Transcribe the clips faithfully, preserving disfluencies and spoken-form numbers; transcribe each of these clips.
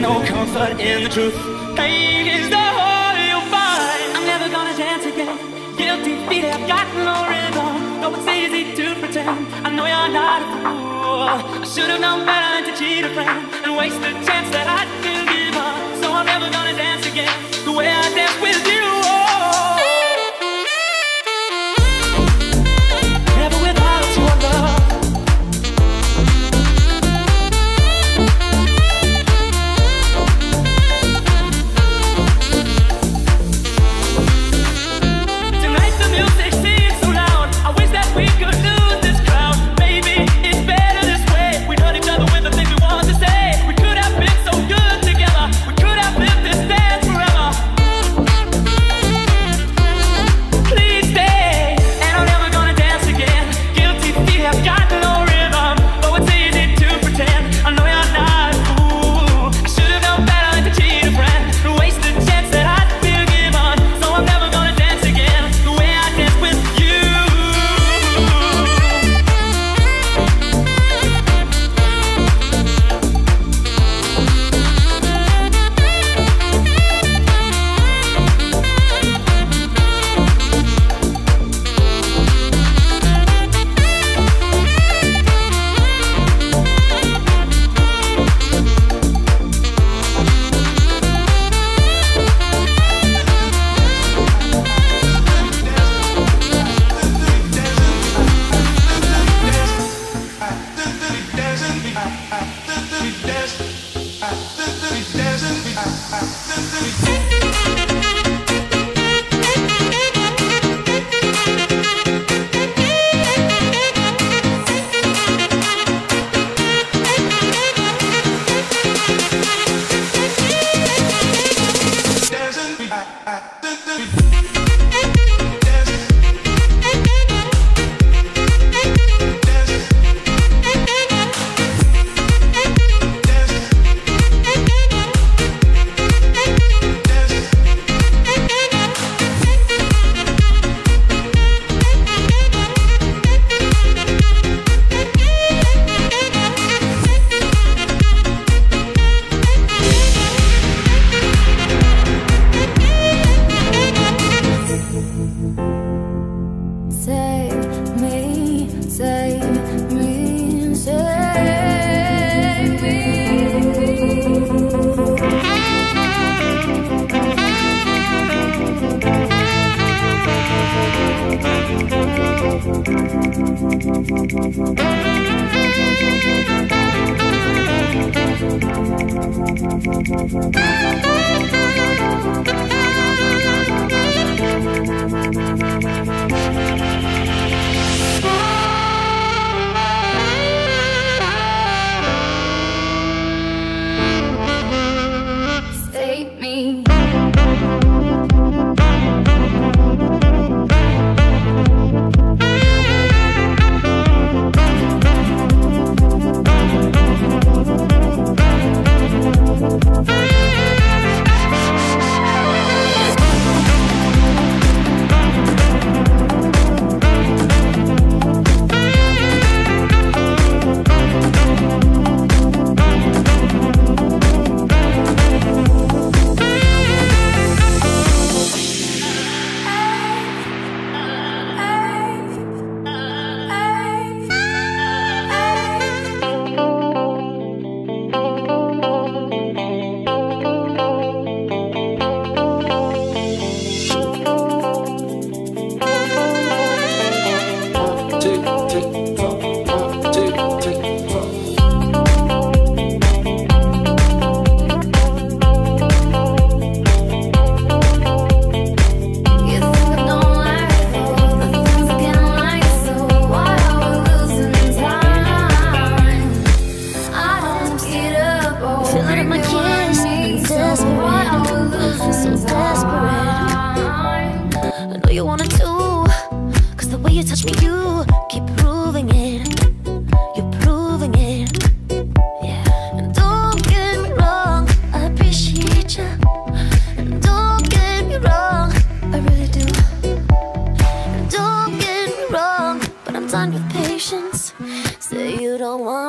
There's no comfort in the truth. Pain is the whole you'll find. I'm never gonna dance again. Guilty feet have got no rhythm. No, it's easy to pretend. I know you're not a fool. I should have known better than to cheat a friend and waste the chance that I didn't give up. So I'm never gonna dance again the way I danced with you.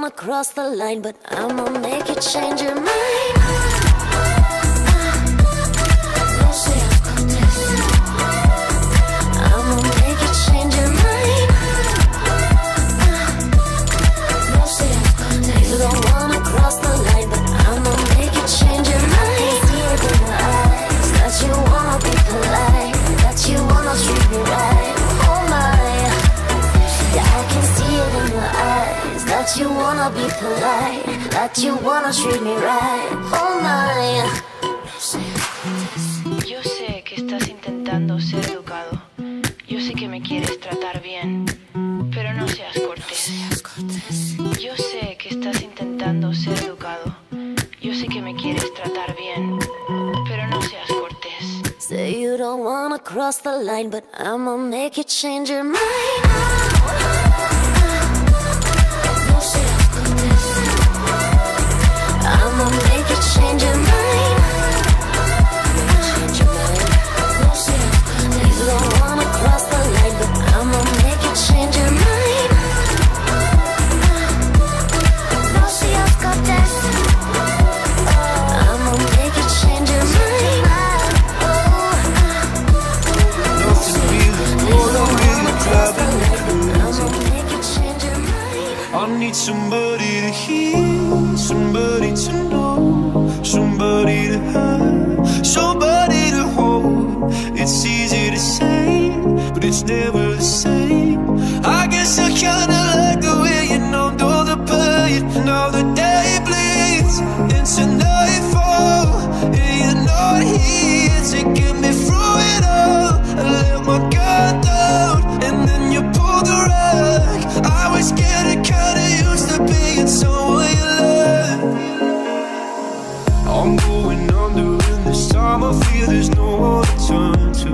I'ma cross the line, but I'ma make you change your mind. I'ma make you change your mind. You don't wanna cross the line, but I'ma make you change your mind. I see it in your eyes that you wanna be polite, that you wanna treat me right. Oh my, yeah, I can see it in your eyes that you wanna be polite, that you wanna treat me right. Oh my. Yo sé que estás intentando ser educado. Yo sé que me quieres tratar bien, pero no seas cortés. Yo sé que estás intentando ser educado. Yo sé que me quieres tratar bien, pero no seas cortés. Say you don't wanna cross the line, but I'ma make you change your mind. I need somebody to hear, somebody to know, somebody to have, somebody to hold. It's easy to say, but it's never the same. I guess I kinda like the way you know, know the pain. Now the day bleeds into nightfall, and you're not here to get me through it all. I let my guard down, and then you pulled the rug. I was getting kinda used to being someone you love. I'm going under in this time. I feel there's no one to turn to.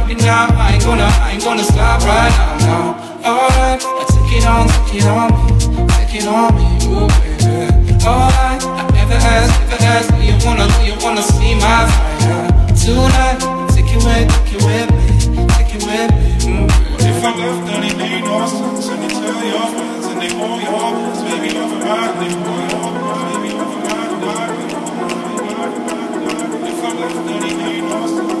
right now. I ain't gonna, I ain't gonna stop right now. No, alright, I take it on, take it on me, take it on me, ooh baby. Alright, I never asked, never asked, do you wanna, do you wanna see my fire tonight? Take it with, take it with me, take it with me, ooh baby. What if I left, then it made no sense, and you tell your friends, and they want your friends, baby, you're for mine, they want your friends, baby, you're for mine, mine, mine. If I left, then it made no sense.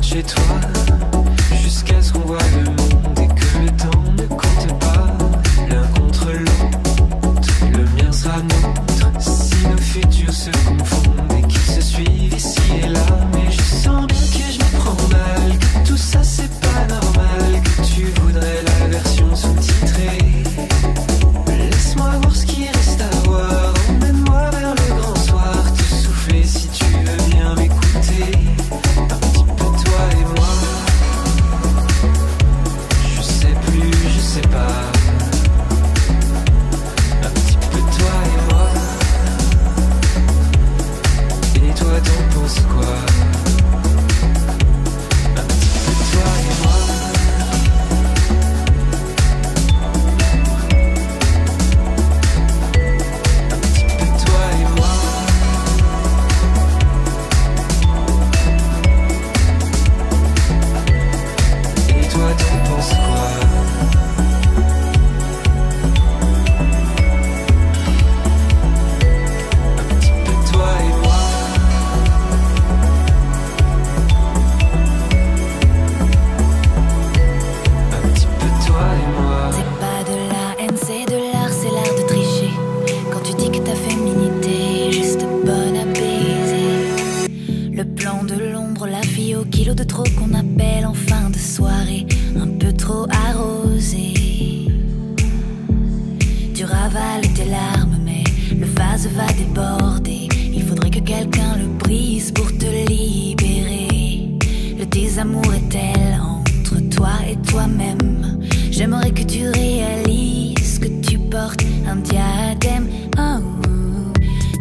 Je Quels amours est-elle entre toi et toi-même? J'aimerais que tu réalises que tu portes un diadème. Oh,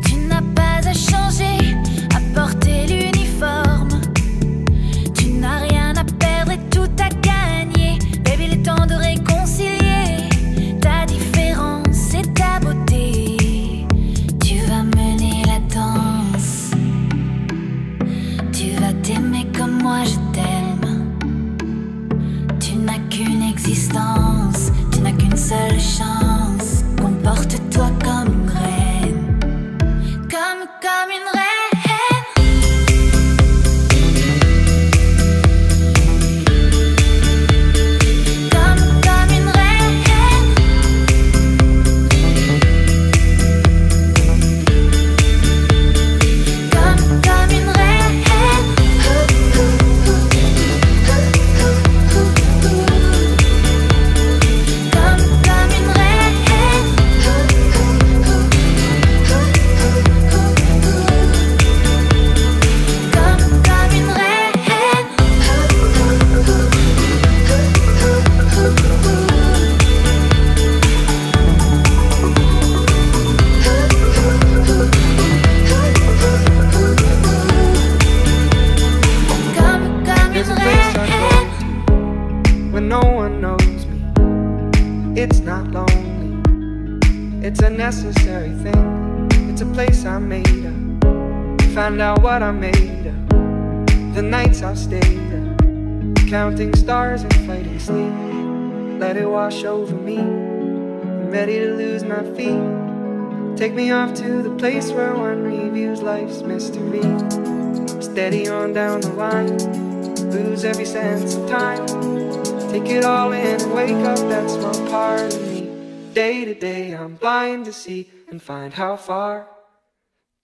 tu n'as pas à changer, à porter l'uniforme. Tu n'as rien à perdre et tout à gagner. Baby, il est temps de réconcilier ta différence et ta beauté. Tu vas mener la danse, tu vas t'aimer comme moi je t'aime. Tu n'as qu'une existence, tu n'as qu'une seule chance. Comporte-toi comme une reine, comme, comme une reine. It's not lonely, it's a necessary thing. It's a place I made up, find out what I made up. The nights I've stayed up, counting stars and fighting sleep. Let it wash over me, I'm ready to lose my feet. Take me off to the place where one reviews life's mystery. Steady on down the line, lose every sense of time. Take it all in and wake up, that's one part of me. Day to day I'm blind to see and find how far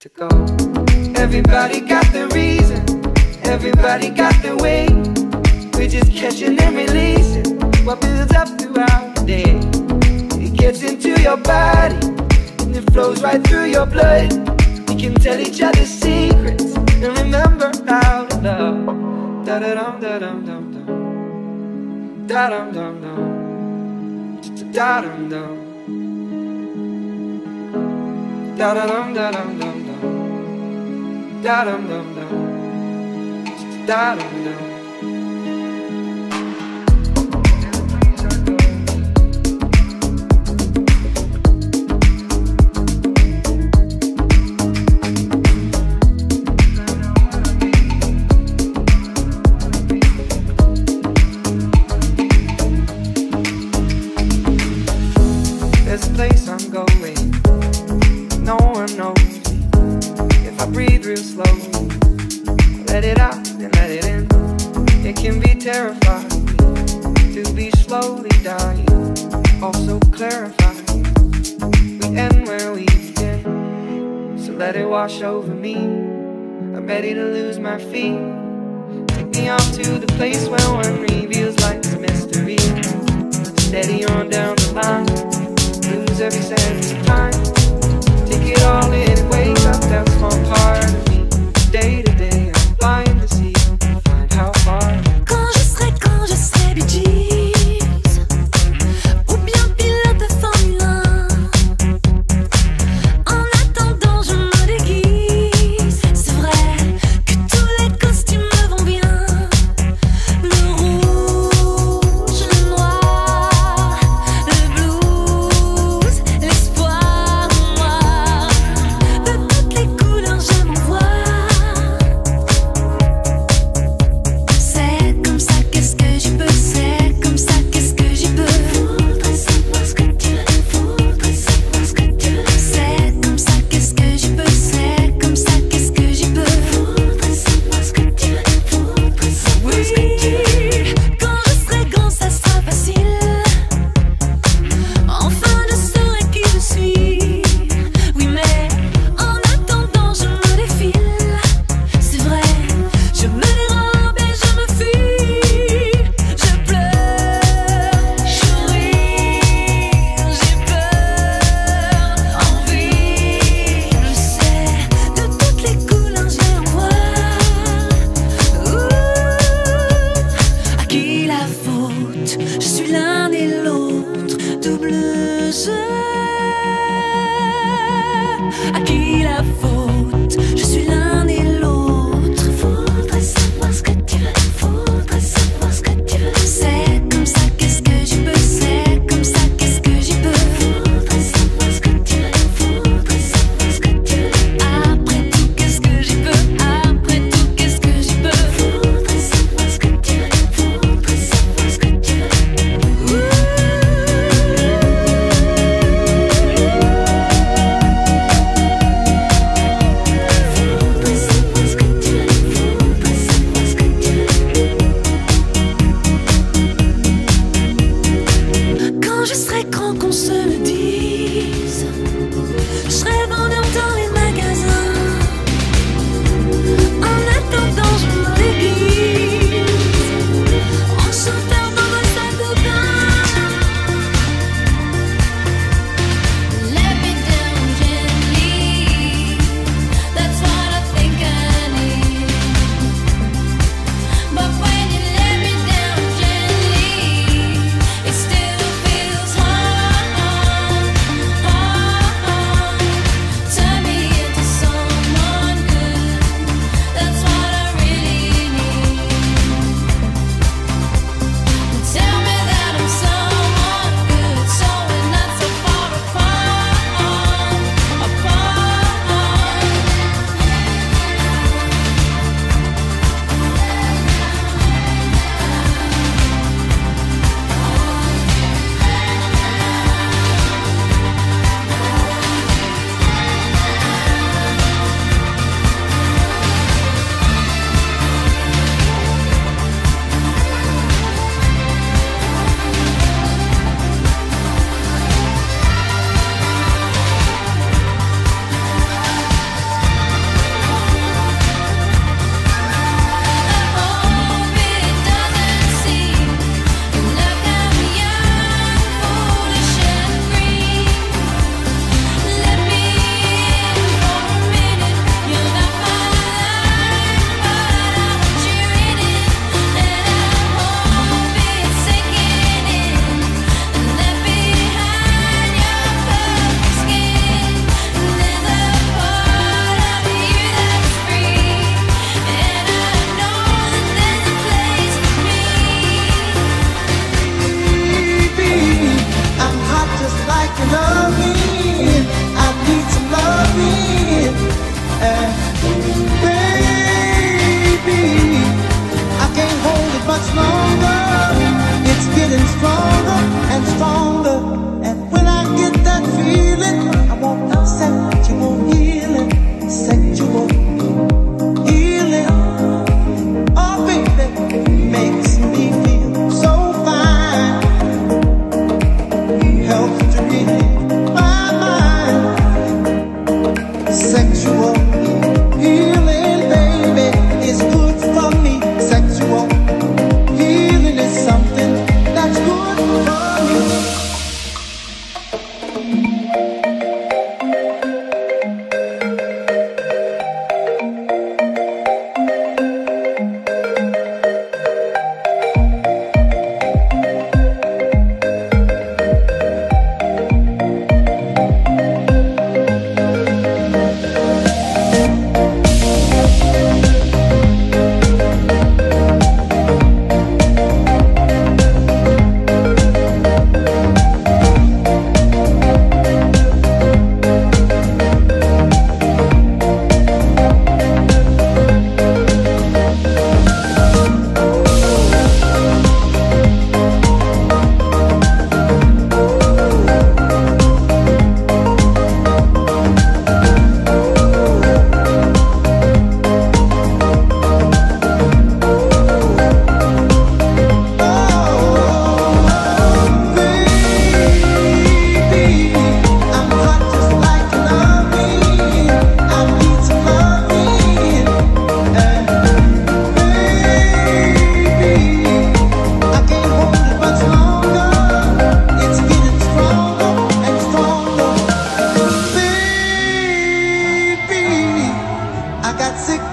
to go. Everybody got their reason, everybody got their way. We're just catching and releasing what builds up throughout the day. It gets into your body and it flows right through your blood. We can tell each other secrets and remember how to love. Da-da-dum, da-dum-dum. Da-dum-dum-dum, da-dum-dum. Da-dum-dum-dum-dum-dum, da-dum-dum-dum, da-dum-dum. This place I'm going, no one knows me. If I breathe real slowly, let it out and let it in. It can be terrifying to be slowly dying, also clarifying. We end where we begin, so let it wash over me. I'm ready to lose my feet. Take me off to the place where one reveals life's mystery. Steady on down the line, lose every sense of time. Take it all in and wake up, that's one part of me. Day to day I'm blind to see, find how far. Quand je serai, quand je serai Bee Gees, ou bien pilote de Formule un. En attendant je me déguise. C'est vrai que tous les costumes me vont bien. Le rouge, le noir, le bleu, l'espoir.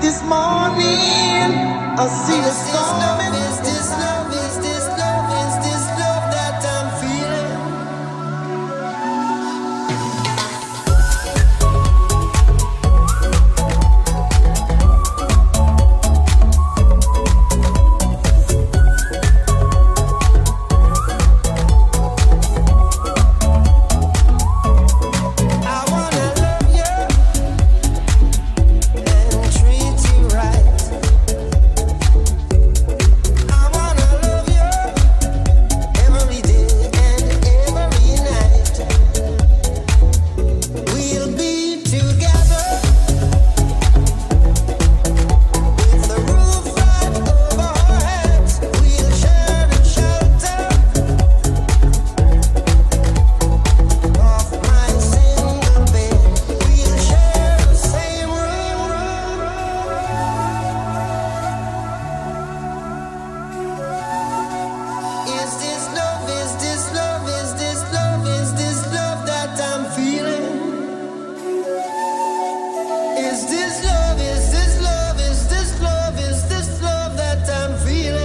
this morning. I see a storm. Is this love? Is this love? Is this love that I'm feeling?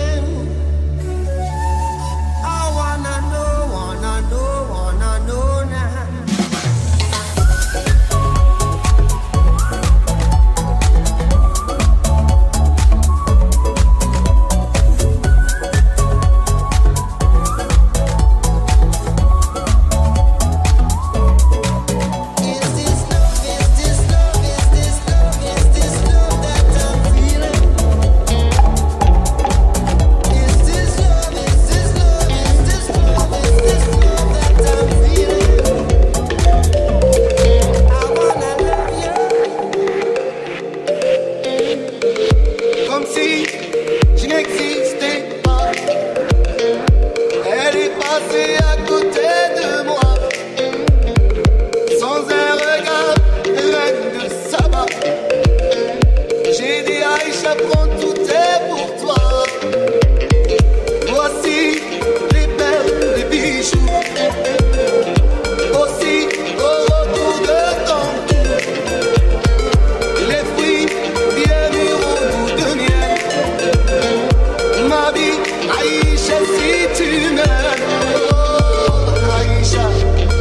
Aisha,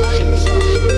Aisha.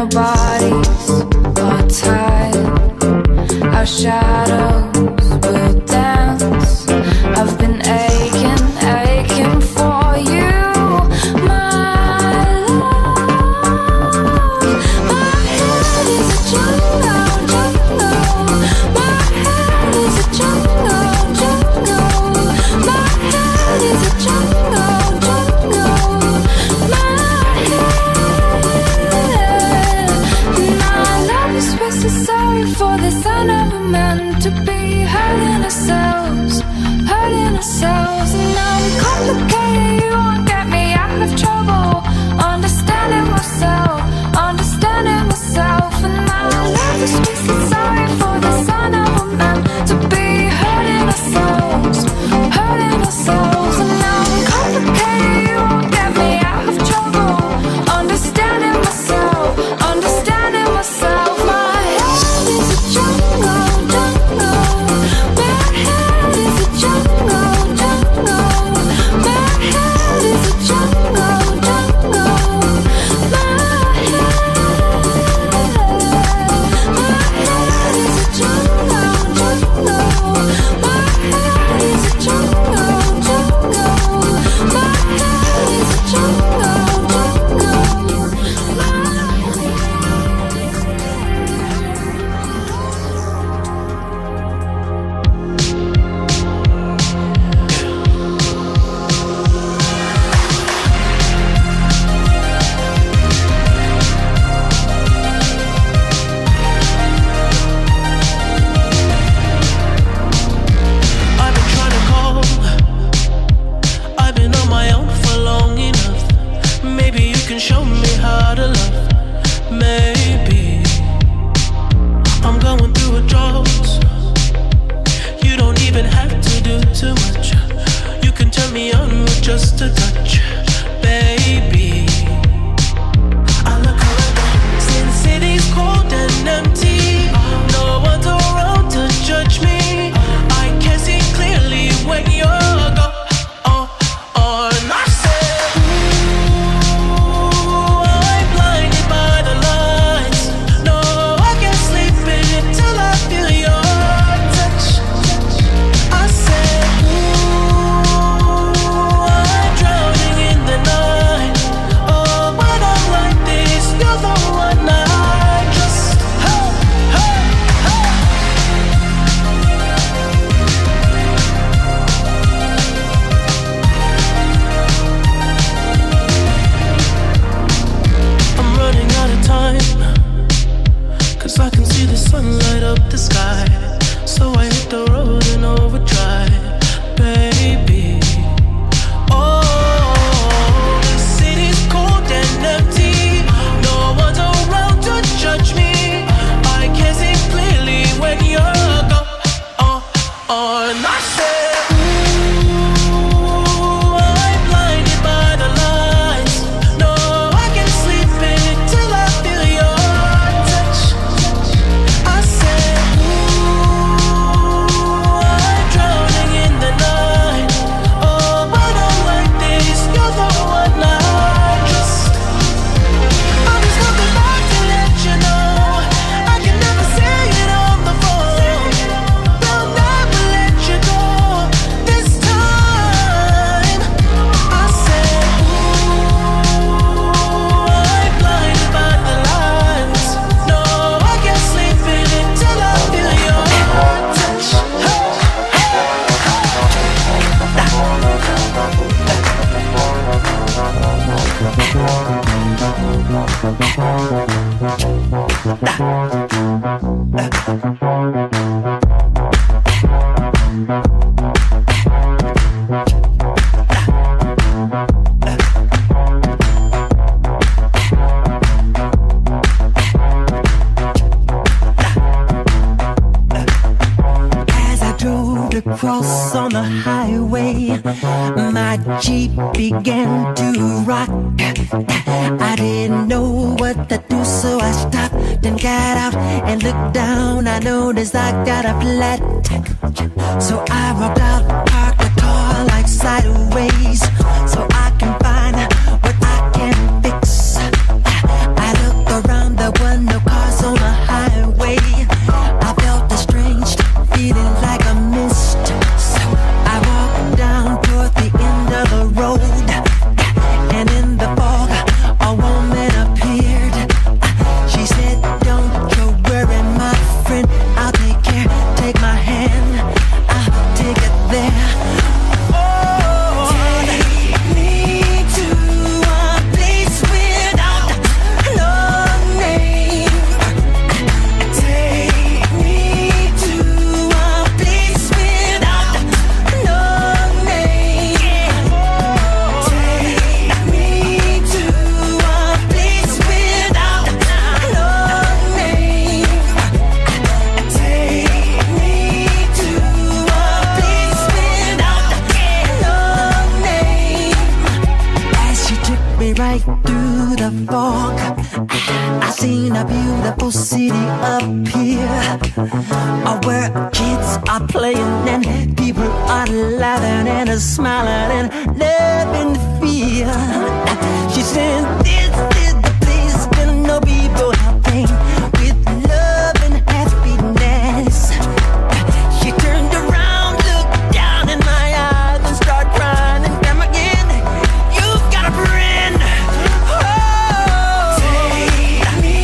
our bodies are tied, our shadows will dance. I've been aching, aching for you, my love. My head is a jungle, jungle. My head is a jungle, jungle. My head is a jungle. Sorry for this, I never meant to be hurting ourselves, hurting ourselves. And now I'm complicated, you won't get me out of trouble. Understanding myself, understanding myself. And now I love this place. Sorry for this, I never meant to be hurting ourselves, hurting ourselves. And now I'm complicated, you won't get me out of trouble. Understanding myself, understanding myself. right through the fog. I seen a beautiful city up here, where kids are playing and people are laughing and smiling and living fear. She said, "This is the place where no people have pain, with love and happiness." She turned around, looked down in my eyes and started crying and crying again. "You've got a friend. Oh, take me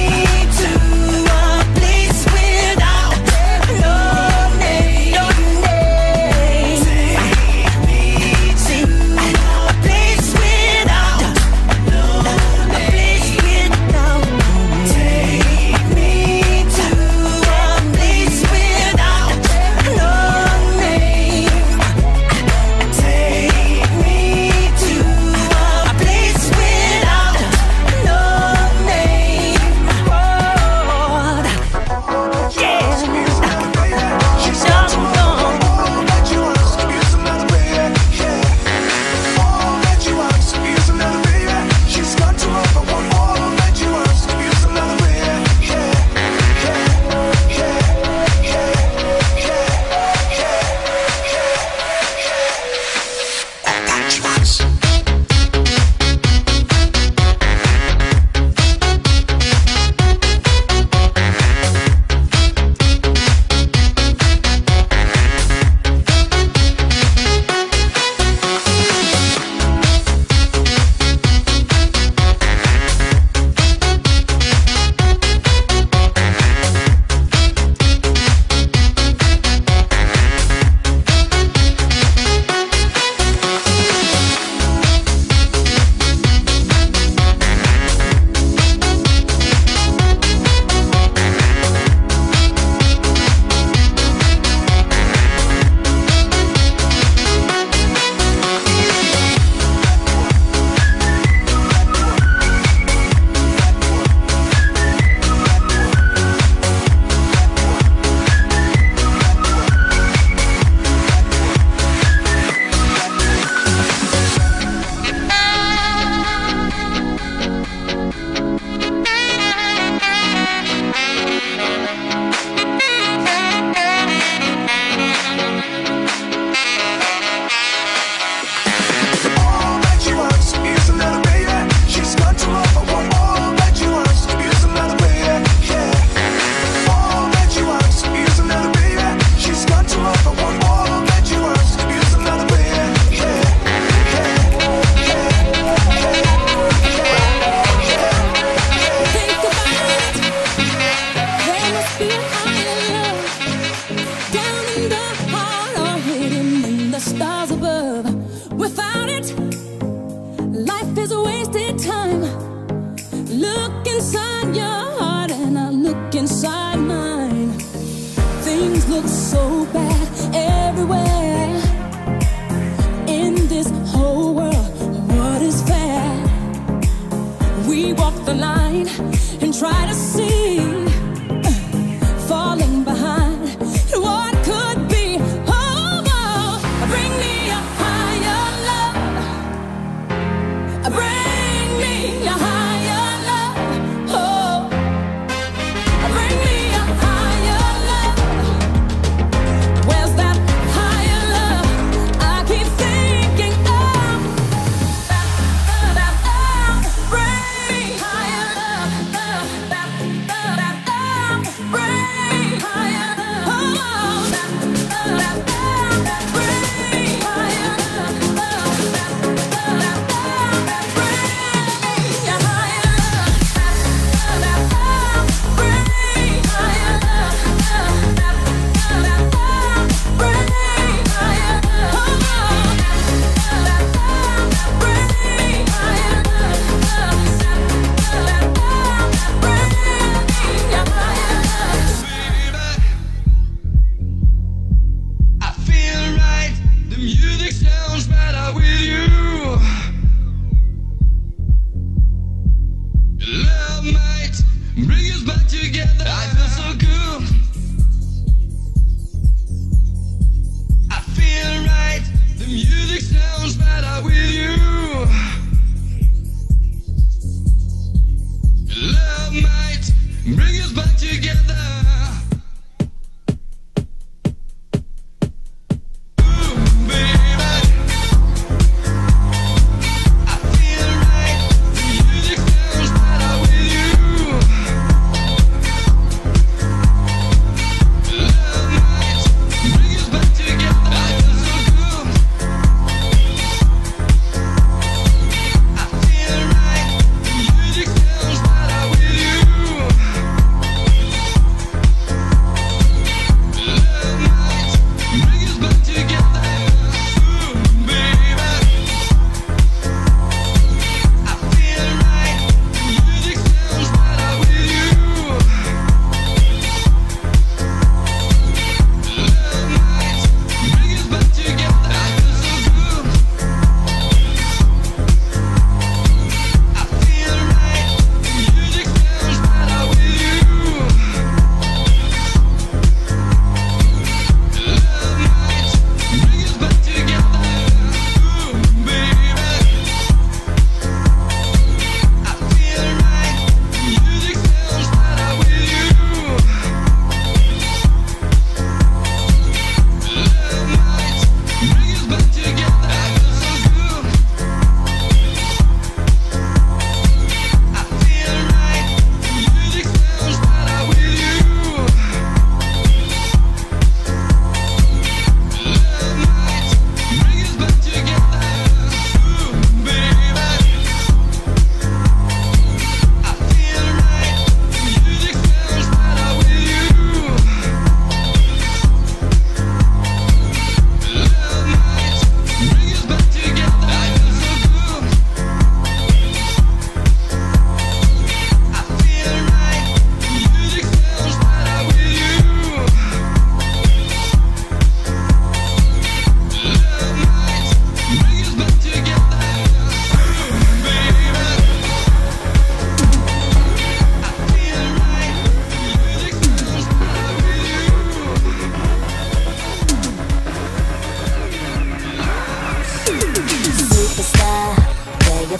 to a place without no name. Take me to a place without no name. Take me to a place without no name. Take me to a place without no name." Oh, yeah. She's not alone. Bring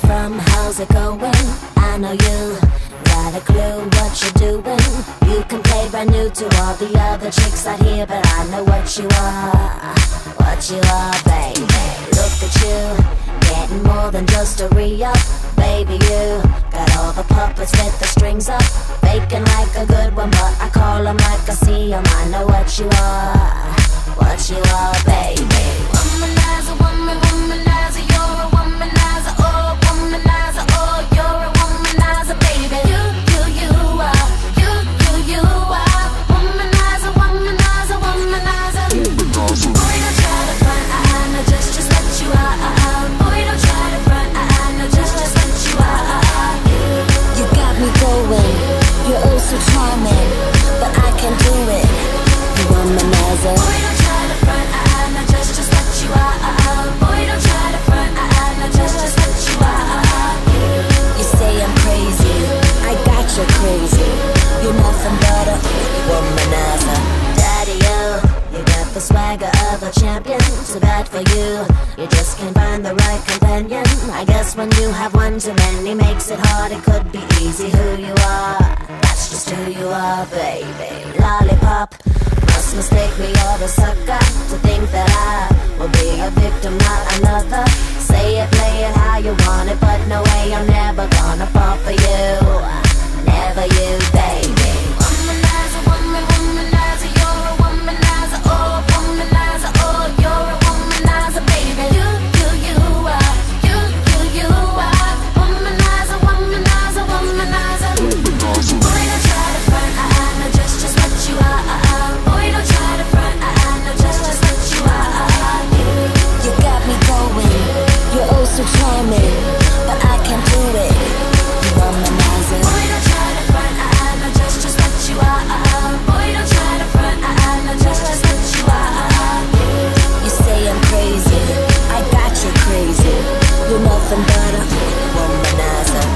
you from? How's it going? I know you got a clue what you're doing. You can play brand new to all the other chicks out here, but I know what you are, what you are, baby. Look at you, getting more than just a re-up. Baby, you got all the puppets with the strings up. Faking like a good one, but I call them like I see them. I know what you are, what you are, baby. Womanizer, woman, womanizer, you're a womanizer, oh, womanizer, oh, you're a womanizer, baby. You, you, you are, you, you, you are, womanizer, womanizer, womanizer. Womanizer. Boy, don't try to front, I, I know just, just what you are, uh, uh. Boy, don't try to front, I, I know just, just what you are, uh, uh. You got me going, you're oh so charming, but I can't do it, you womanizer. Boy, don't try to front, I, I know just, just what you are, uh, uh. Boy, don't try to front, I, I know just, just what you are, uh, uh. You say I'm crazy, I got you crazy. You're nothing but a womanizer. Daddy-o, you got the swagger of a champion. Too bad for you, you just can't find the right companion. I guess when you have one too many makes it hard. It could be easy who you are, that's just who you are, baby. Lollipop, must mistake me or the sucker to think that I will be a victim, not another. Say it, play it how you want it, but no way I'm never gonna fall for you, never you, baby. Womanizer, woman, womanizer, you're a womanizer, oh, womanizer, oh, you're a womanizer, baby. You, you, you are, you, you, you are, womanizer, womanizer, womanizer. Boy, don't try to front, I, I know just, just what you are, uh, uh. Boy, don't try to front, I, I know just, just what you are, uh, uh. You got me going, you're oh so charming, but I can't do it, you womanizer. Boy, don't try to front, I, I know just, just what you are, uh, uh. Boy, don't try to front, I, I know just, just what you are, uh, uh. You say I'm crazy, I got you crazy. You're nothing but a womanizer.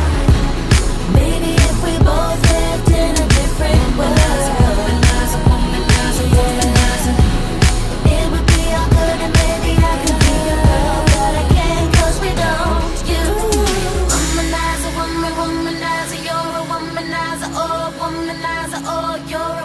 Maybe if we both lived in a different world, womanizer, womanizer, womanizer, it would be all good and maybe I could be a girl, but I can't 'cause we don't. You womanizer, woman, womanizer, you're a womanizer, oh, womanizer, oh, you're a